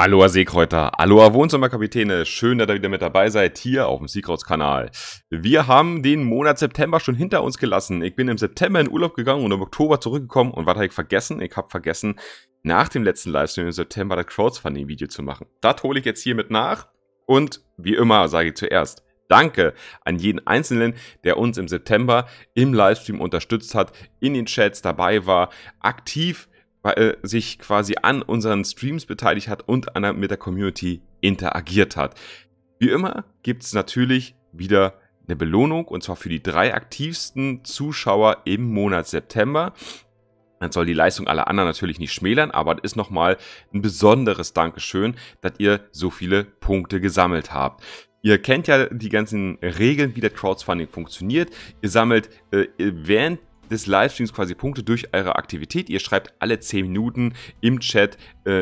Aloha Seekräuter, aloha Wohnzimmerkapitäne, schön, dass ihr wieder mit dabei seid, hier auf dem Seakrauts-Kanal. Wir haben den Monat September schon hinter uns gelassen. Ich bin im September in Urlaub gegangen und im Oktober zurückgekommen. Und was habe ich vergessen? Ich habe vergessen, nach dem letzten Livestream im September das Crowdfunding-Video zu machen. Das hole ich jetzt hiermit nach und wie immer sage ich zuerst Danke an jeden Einzelnen, der uns im September im Livestream unterstützt hat, in den Chats dabei war, aktiv sich quasi an unseren Streams beteiligt hat und mit der Community interagiert hat. Wie immer gibt es natürlich wieder eine Belohnung, und zwar für die 3 aktivsten Zuschauer im Monat September. Man soll die Leistung aller anderen natürlich nicht schmälern, aber das ist nochmal ein besonderes Dankeschön, dass ihr so viele Punkte gesammelt habt. Ihr kennt ja die ganzen Regeln, wie das Crowdfunding funktioniert. Ihr sammelt während des Livestreams quasi Punkte durch eure Aktivität. Ihr schreibt alle 10 Minuten im Chat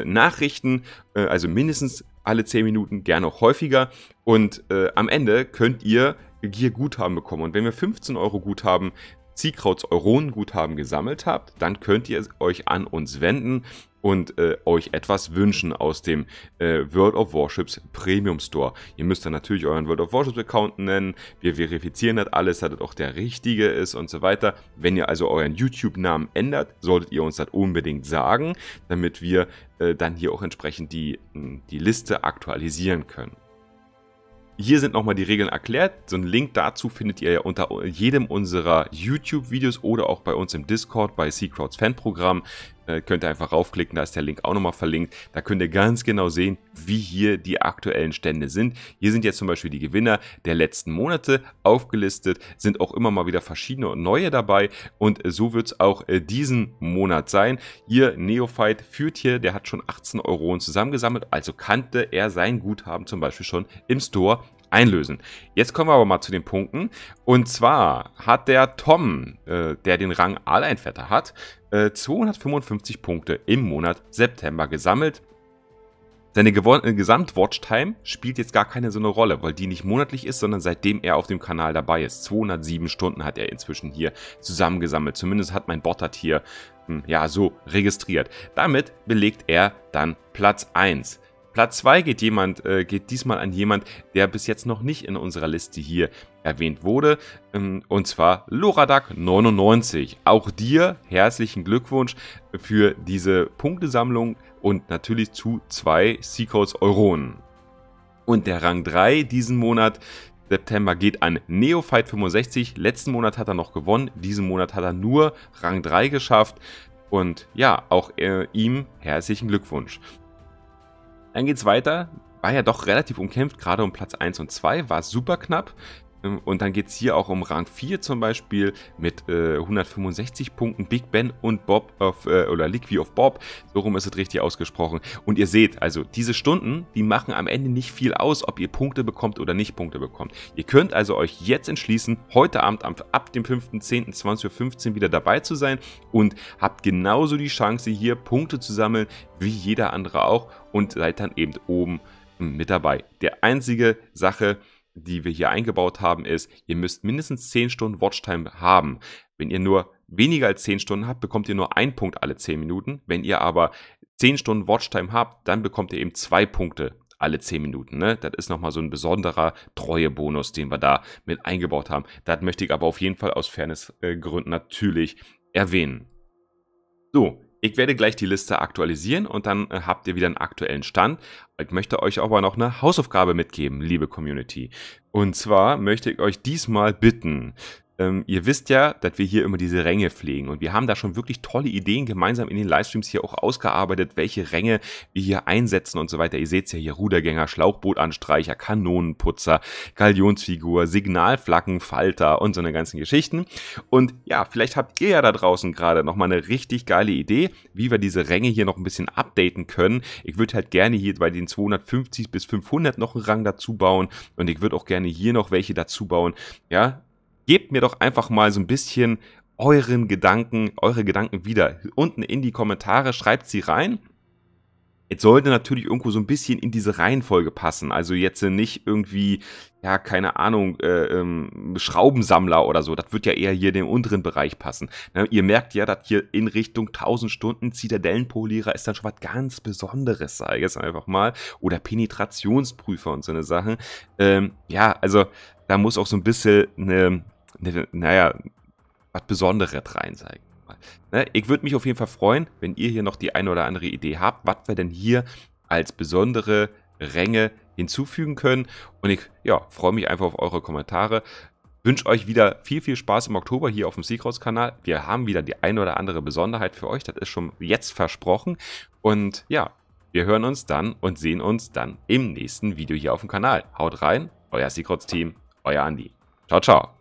Nachrichten, also mindestens alle 10 Minuten, gerne auch häufiger. Und am Ende könnt ihr hier Guthaben bekommen. Und wenn wir 15 Euro Guthaben, Seekrauts-Euronen Guthaben gesammelt habt, dann könnt ihr euch an uns wenden und euch etwas wünschen aus dem World of Warships Premium Store. Ihr müsst dann natürlich euren World of Warships Account nennen. Wir verifizieren das alles, dass das auch der richtige ist und so weiter. Wenn ihr also euren YouTube-Namen ändert, solltet ihr uns das unbedingt sagen, damit wir dann hier auch entsprechend die Liste aktualisieren können. Hier sind nochmal die Regeln erklärt. So einen Link dazu findet ihr ja unter jedem unserer YouTube-Videos oder auch bei uns im Discord bei SeaKrauts Fanprogramm. Könnt ihr einfach raufklicken, da ist der Link auch nochmal verlinkt. Da könnt ihr ganz genau sehen, wie hier die aktuellen Stände sind. Hier sind jetzt zum Beispiel die Gewinner der letzten Monate aufgelistet, sind auch immer mal wieder verschiedene und neue dabei. Und so wird es auch diesen Monat sein. Hier NeoFight führt hier, der hat schon 18 Euro zusammengesammelt, also kannte er sein Guthaben zum Beispiel schon im Store einlösen. Jetzt kommen wir aber mal zu den Punkten. Und zwar hat der Tom, der den Rang Aaleinvetter hat, 255 Punkte im Monat September gesammelt. Seine Gesamt-Watchtime spielt jetzt gar keine so eine Rolle, weil die nicht monatlich ist, sondern seitdem er auf dem Kanal dabei ist. 207 Stunden hat er inzwischen hier zusammengesammelt. Zumindest hat mein Bot hier ja so registriert. Damit belegt er dann Platz 1. Platz 2 geht diesmal an jemand, der bis jetzt noch nicht in unserer Liste hier erwähnt wurde, und zwar Loradak99. Auch dir herzlichen Glückwunsch für diese Punktesammlung und natürlich zu 2 Seekrauts-Euronen. Und der Rang 3 diesen Monat September geht an NeoFight65. Letzten Monat hat er noch gewonnen, diesen Monat hat er nur Rang 3 geschafft und ja, auch ihm herzlichen Glückwunsch. Dann geht es weiter, war ja doch relativ umkämpft, gerade um Platz 1 und 2, war super knapp. Und dann geht es hier auch um Rang 4 zum Beispiel mit 165 Punkten, Big Ben und Bob oder Liqui of Bob, so rum ist es richtig ausgesprochen. Und ihr seht, also diese Stunden, die machen am Ende nicht viel aus, ob ihr Punkte bekommt oder nicht Punkte bekommt. Ihr könnt also euch jetzt entschließen, heute Abend ab dem 5.10.20.15 Uhr wieder dabei zu sein und habt genauso die Chance hier Punkte zu sammeln, wie jeder andere auch, und seid dann eben oben mit dabei. Der einzige Sache, die wir hier eingebaut haben, ist, ihr müsst mindestens 10 Stunden Watchtime haben. Wenn ihr nur weniger als 10 Stunden habt, bekommt ihr nur 1 Punkt alle 10 Minuten. Wenn ihr aber 10 Stunden Watchtime habt, dann bekommt ihr eben 2 Punkte alle 10 Minuten. Ne? Das ist nochmal so ein besonderer Treuebonus, den wir da mit eingebaut haben. Das möchte ich aber auf jeden Fall aus Fairnessgründen natürlich erwähnen. So, ich werde gleich die Liste aktualisieren und dann habt ihr wieder einen aktuellen Stand. Ich möchte euch aber noch eine Hausaufgabe mitgeben, liebe Community. Und zwar möchte ich euch diesmal bitten, ihr wisst ja, dass wir hier immer diese Ränge pflegen und wir haben da schon wirklich tolle Ideen gemeinsam in den Livestreams hier auch ausgearbeitet, welche Ränge wir hier einsetzen und so weiter. Ihr seht es ja hier, Rudergänger, Schlauchbootanstreicher, Kanonenputzer, Galionsfigur, Signalflaggenfalter und so eine ganzen Geschichten. Und ja, vielleicht habt ihr ja da draußen gerade nochmal eine richtig geile Idee, wie wir diese Ränge hier noch ein bisschen updaten können. Ich würde halt gerne hier bei den 250 bis 500 noch einen Rang dazu bauen und ich würde auch gerne hier noch welche dazu bauen, ja. Gebt mir doch einfach mal so ein bisschen eure Gedanken wieder. Unten in die Kommentare, schreibt sie rein. Es sollte natürlich irgendwo so ein bisschen in diese Reihenfolge passen. Also jetzt nicht irgendwie, ja, keine Ahnung, Schraubensammler oder so. Das wird ja eher hier in den unteren Bereich passen. Ne? Ihr merkt ja, dass hier in Richtung 1000 Stunden Zitadellenpolierer ist dann schon was ganz Besonderes, sage ich jetzt einfach mal. Oder Penetrationsprüfer und so eine Sachen. Ja, also da muss auch so ein bisschen, naja, was Besonderes rein sein. Ich würde mich auf jeden Fall freuen, wenn ihr hier noch die eine oder andere Idee habt, was wir denn hier als besondere Ränge hinzufügen können. Und ich freue mich einfach auf eure Kommentare. Wünsche euch wieder viel, viel Spaß im Oktober hier auf dem Seekrauts-Kanal. Wir haben wieder die eine oder andere Besonderheit für euch. Das ist schon jetzt versprochen. Und ja, wir hören uns dann und sehen uns dann im nächsten Video hier auf dem Kanal. Haut rein, euer Seekrauts-Team, euer Andi. Ciao, ciao.